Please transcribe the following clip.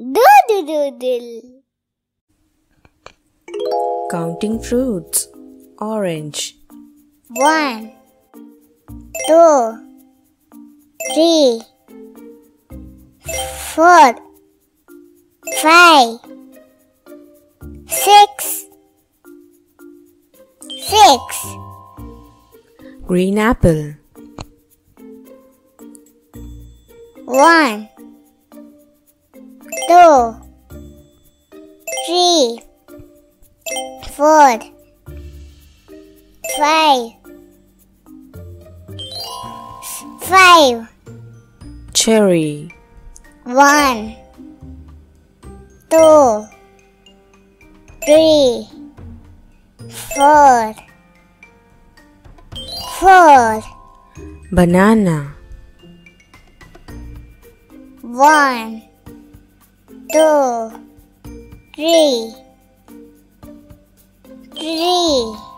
Doo Doo Doodle. Counting fruits. Orange. 1, 2, 3, 4, 5, 6. Green apple. 1, 2, 3, 4, 5. Cherry. 1, 2, 3, 4. Banana. 1, 2, 3.